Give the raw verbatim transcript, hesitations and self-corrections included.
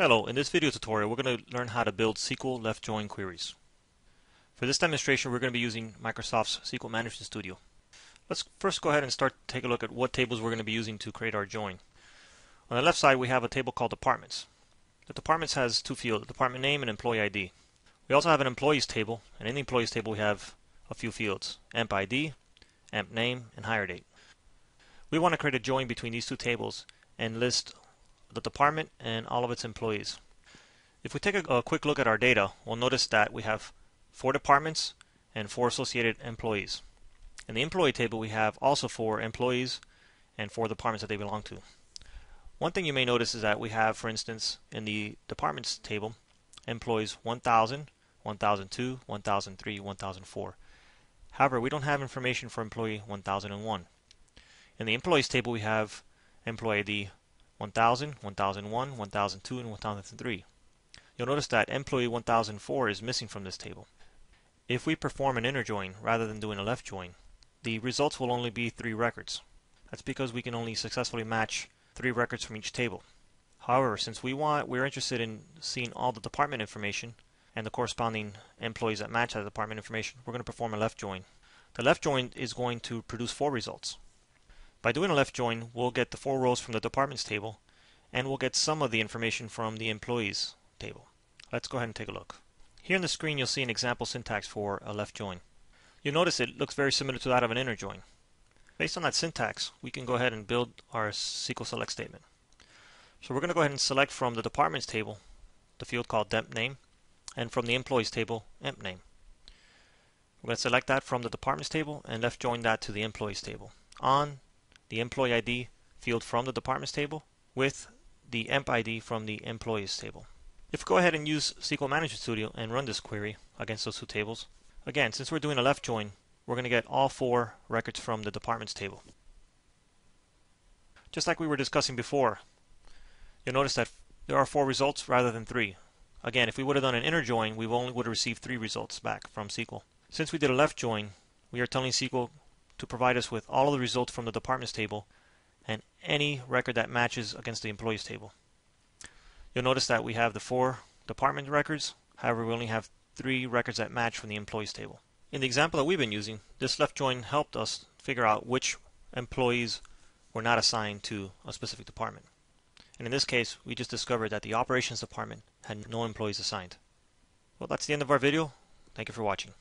Hello, in this video tutorial we're going to learn how to build S Q L left join queries. For this demonstration we're going to be using Microsoft's S Q L Management Studio. Let's first go ahead and start to take a look at what tables we're going to be using to create our join. On the left side we have a table called Departments. The Departments has two fields, Department Name and Employee I D. We also have an Employees table, and in the Employees table we have a few fields, Emp I D, Emp Name, and Hire Date. We want to create a join between these two tables and list the department and all of its employees. If we take a, a quick look at our data, we'll notice that we have four departments and four associated employees. In the employee table we have also four employees and four departments that they belong to. One thing you may notice is that we have, for instance, in the departments table, employees one thousand, one thousand two, one thousand three, one thousand four. However, we don't have information for employee one thousand one. In the employees table we have employee I D one thousand, one thousand one, one thousand two, and one thousand three. You'll notice that employee one thousand four is missing from this table. If we perform an inner join rather than doing a left join, the results will only be three records. That's because we can only successfully match three records from each table. However, since we want, we're interested in seeing all the department information and the corresponding employees that match that department information, we're going to perform a left join. The left join is going to produce four results. By doing a left join, we'll get the four rows from the departments table, and we'll get some of the information from the employees table. Let's go ahead and take a look. Here on the screen you'll see an example syntax for a left join. You'll notice it looks very similar to that of an inner join. Based on that syntax, we can go ahead and build our S Q L select statement. So we're going to go ahead and select from the departments table the field called Emp Name, and from the employees table Emp Name. We're going to select that from the departments table and left join that to the employees table on the employee I D field from the departments table with the emp I D from the employees table. If we go ahead and use S Q L Management Studio and run this query against those two tables, again, since we're doing a left join, we're going to get all four records from the departments table. Just like we were discussing before, you'll notice that there are four results rather than three. Again, if we would have done an inner join, we only would have received three results back from S Q L. Since we did a left join, we are telling S Q L to provide us with all of the results from the departments table and any record that matches against the employees table. You'll notice that we have the four department records, however we only have three records that match from the employees table. In the example that we've been using, this left join helped us figure out which employees were not assigned to a specific department. And in this case, we just discovered that the operations department had no employees assigned. Well, that's the end of our video. Thank you for watching.